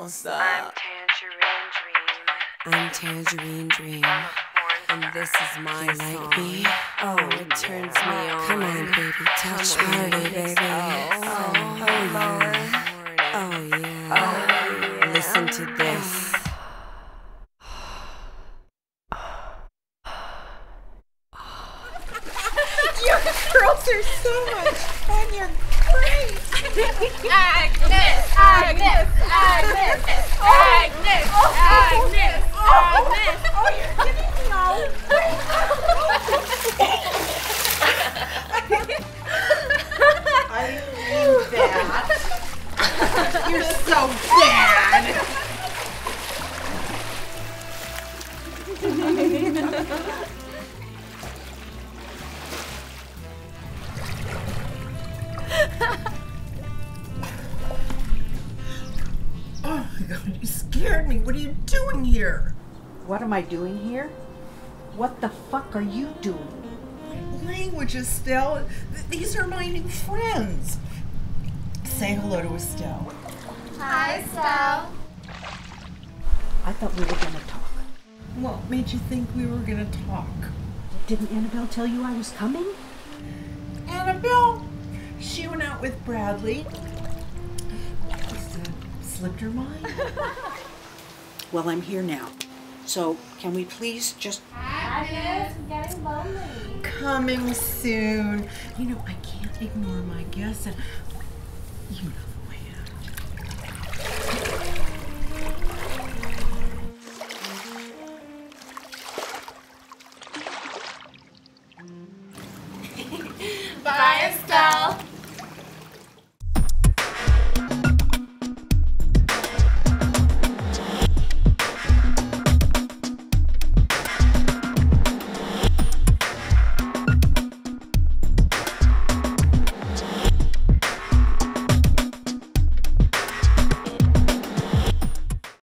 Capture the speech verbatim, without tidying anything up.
don't stop. I'm Tangerine Dream. I'm Tangerine Dream. And this is my you song. Like me? Oh, it turns me on. Come on, baby, touch me, baby. Oh, oh, yeah. Oh, yeah. Listen to this. Your curls are so much fun. You're great. Agnes, Agnes, Agnes, Agnes, Agnes, Agnes. Oh, you're kidding me now. I knew that. You're so bad. Oh my God, you scared me. What are you doing here? What am I doing here? What the fuck are you doing? My language, Estelle. These are my new friends. Say hello to Estelle. Hi, Estelle. I thought we were going to talk. What made you think we were going to talk? Didn't Annabelle tell you I was coming? Annabelle? She went out with Bradley. Just, uh, slipped her mind. Well, I'm here now. So, can we please just... Agnes, I'm getting lonely. Coming soon. You know, I can't ignore my guests. And you know the way out. Bye, Estelle.